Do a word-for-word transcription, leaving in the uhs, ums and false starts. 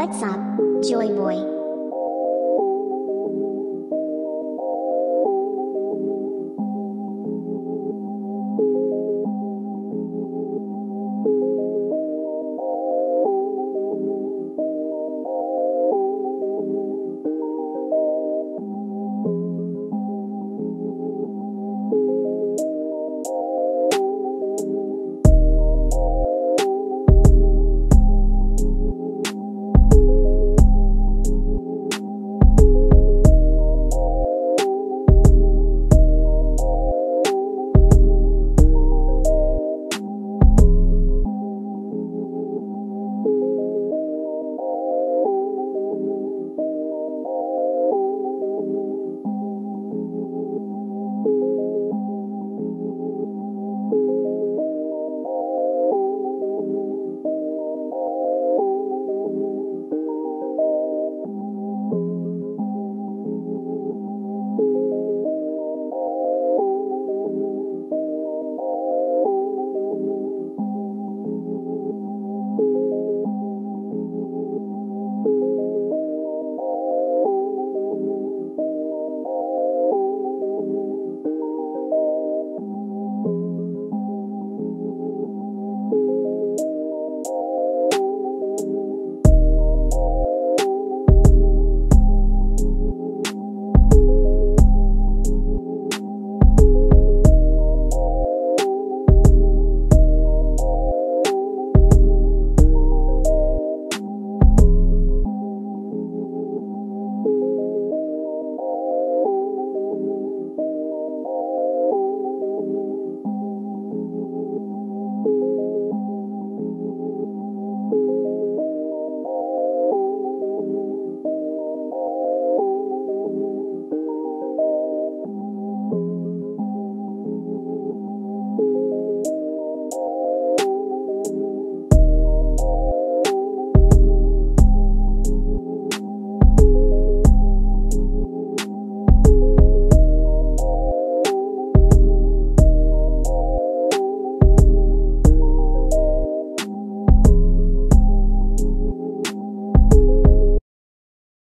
What's up, Joyboy?